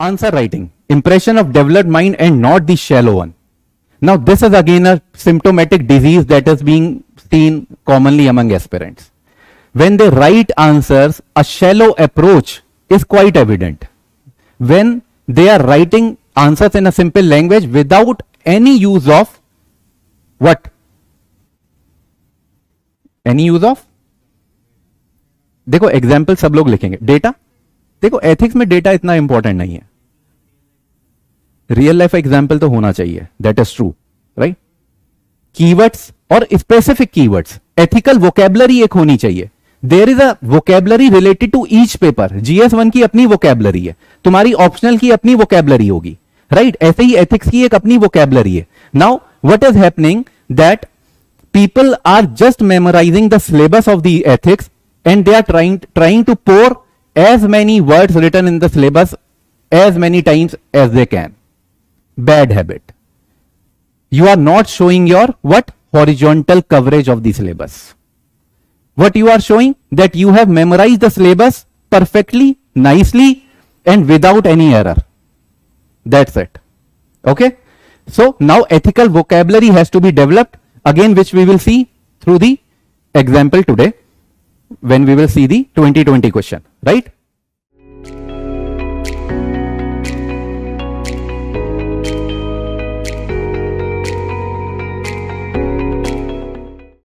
Answer writing, impression of developed mind and not the shallow one. Now this is again a symptomatic disease that is being seen commonly among aspirants. When they write answers, a shallow approach is quite evident. When they are writing answers in a simple language without any use of what? Any use of? देखो example सब लोग लिखेंगे. Data, देखो ethics में data इतना important नहीं है. Real life example तो होना चाहिए, that is true right. Keywords और स्पेसिफिक कीवर्ड्स, एथिकल वोकेबलरी एक होनी चाहिए. There is a vocabulary related to each paper. GS one की अपनी वोकेबलरी है, तुम्हारी ऑप्शनल की अपनी वोकेबलरी होगी राइट. ऐसे ही एथिक्स की एक अपनी वोकेबलरी है. Now what is happening that people are just memorising the syllabus of the ethics and they are trying to pour as many words written in the syllabus as many times as they can. Bad habit. You are not showing your what? Horizontal coverage of the syllabus. What you are showing? That you have memorized the syllabus perfectly, nicely and without any error. That's it. Okay. So now ethical vocabulary has to be developed again, which we will see through the example today. When we will see the 2020 question, right?